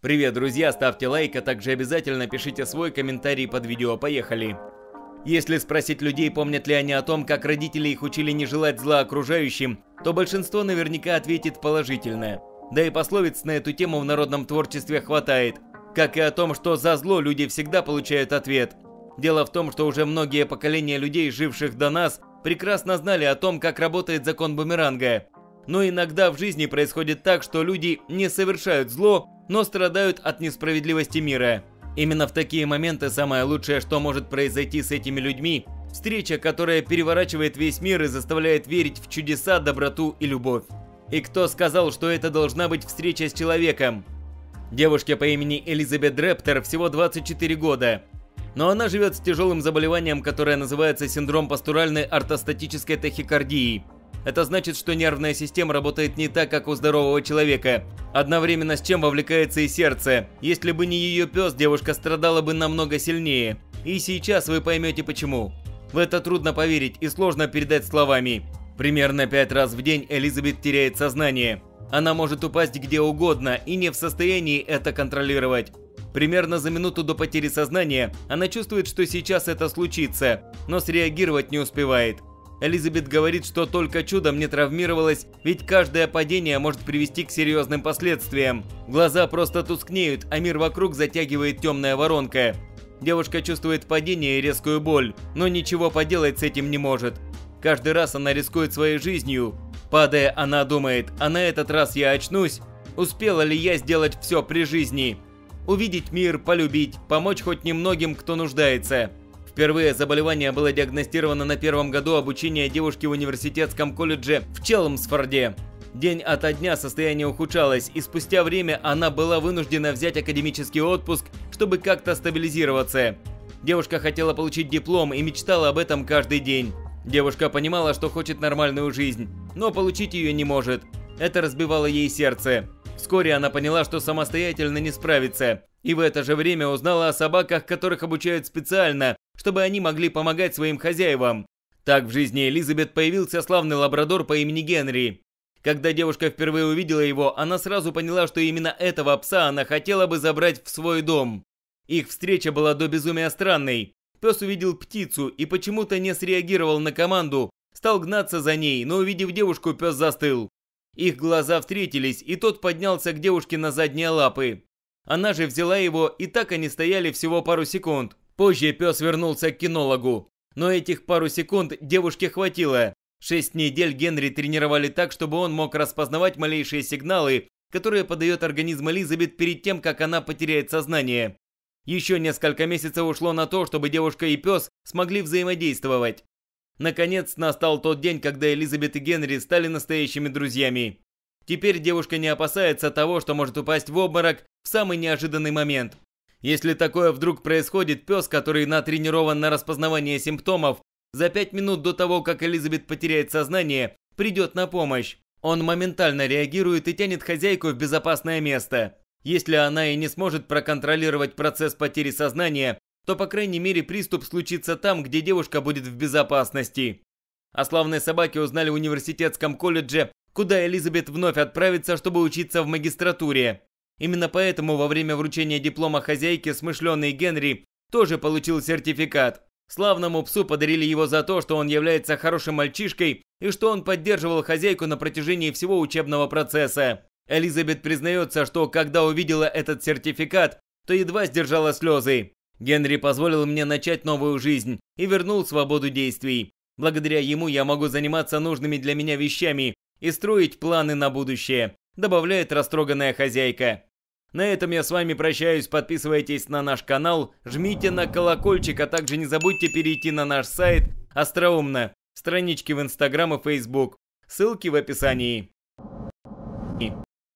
Привет, друзья, ставьте лайк, а также обязательно пишите свой комментарий под видео. Поехали! Если спросить людей, помнят ли они о том, как родители их учили не желать зла окружающим, то большинство наверняка ответит положительно. Да и пословиц на эту тему в народном творчестве хватает. Как и о том, что за зло люди всегда получают ответ. Дело в том, что уже многие поколения людей, живших до нас, прекрасно знали о том, как работает закон бумеранга. Но иногда в жизни происходит так, что люди не совершают зло, но страдают от несправедливости мира. Именно в такие моменты самое лучшее, что может произойти с этими людьми – встреча, которая переворачивает весь мир и заставляет верить в чудеса, доброту и любовь. И кто сказал, что это должна быть встреча с человеком? Девушке по имени Элизабет Рептер всего 24 года. Но она живет с тяжелым заболеванием, которое называется синдром постуральной ортостатической тахикардии. Это значит, что нервная система работает не так, как у здорового человека, одновременно с чем вовлекается и сердце. Если бы не ее пес, девушка страдала бы намного сильнее. И сейчас вы поймете почему. В это трудно поверить и сложно передать словами. Примерно 5 раз в день Элизабет теряет сознание. Она может упасть где угодно и не в состоянии это контролировать. Примерно за минуту до потери сознания она чувствует, что сейчас это случится, но среагировать не успевает. Элизабет говорит, что только чудом не травмировалась, ведь каждое падение может привести к серьезным последствиям. Глаза просто тускнеют, а мир вокруг затягивает темная воронка. Девушка чувствует падение и резкую боль, но ничего поделать с этим не может. Каждый раз она рискует своей жизнью. Падая, она думает: «А на этот раз я очнусь? Успела ли я сделать все при жизни? Увидеть мир, полюбить, помочь хоть немногим, кто нуждается». Впервые заболевание было диагностировано на 1-м году обучения девушки в университетском колледже в Челмсфорде. День ото дня состояние ухудшалось, и спустя время она была вынуждена взять академический отпуск, чтобы как-то стабилизироваться. Девушка хотела получить диплом и мечтала об этом каждый день. Девушка понимала, что хочет нормальную жизнь, но получить ее не может. Это разбивало ей сердце. Вскоре она поняла, что самостоятельно не справится. И в это же время узнала о собаках, которых обучают специально, чтобы они могли помогать своим хозяевам. Так в жизни Элизабет появился славный лабрадор по имени Генри. Когда девушка впервые увидела его, она сразу поняла, что именно этого пса она хотела бы забрать в свой дом. Их встреча была до безумия странной. Пес увидел птицу и почему-то не среагировал на команду, стал гнаться за ней, но, увидев девушку, пес застыл. Их глаза встретились, и тот поднялся к девушке на задние лапы. Она же взяла его, и так они стояли всего пару секунд. Позже пес вернулся к кинологу. Но этих пару секунд девушке хватило. 6 недель Генри тренировали так, чтобы он мог распознавать малейшие сигналы, которые подает организм Элизабет перед тем, как она потеряет сознание. Еще несколько месяцев ушло на то, чтобы девушка и пес смогли взаимодействовать. Наконец настал тот день, когда Элизабет и Генри стали настоящими друзьями. Теперь девушка не опасается того, что может упасть в обморок в самый неожиданный момент. Если такое вдруг происходит, пес, который натренирован на распознавание симптомов, за 5 минут до того, как Элизабет потеряет сознание, придет на помощь. Он моментально реагирует и тянет хозяйку в безопасное место. Если она и не сможет проконтролировать процесс потери сознания, то, по крайней мере, приступ случится там, где девушка будет в безопасности. О славной собаке узнали в университетском колледже, куда Элизабет вновь отправится, чтобы учиться в магистратуре. Именно поэтому во время вручения диплома хозяйки смышленый Генри тоже получил сертификат. Славному псу подарили его за то, что он является хорошим мальчишкой и что он поддерживал хозяйку на протяжении всего учебного процесса. Элизабет признается, что когда увидела этот сертификат, то едва сдержала слезы. «Генри позволил мне начать новую жизнь и вернул свободу действий. Благодаря ему я могу заниматься нужными для меня вещами и строить планы на будущее», — добавляет растроганная хозяйка. На этом я с вами прощаюсь. Подписывайтесь на наш канал, жмите на колокольчик, а также не забудьте перейти на наш сайт Остроумно, странички в Instagram и Facebook. Ссылки в описании.